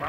There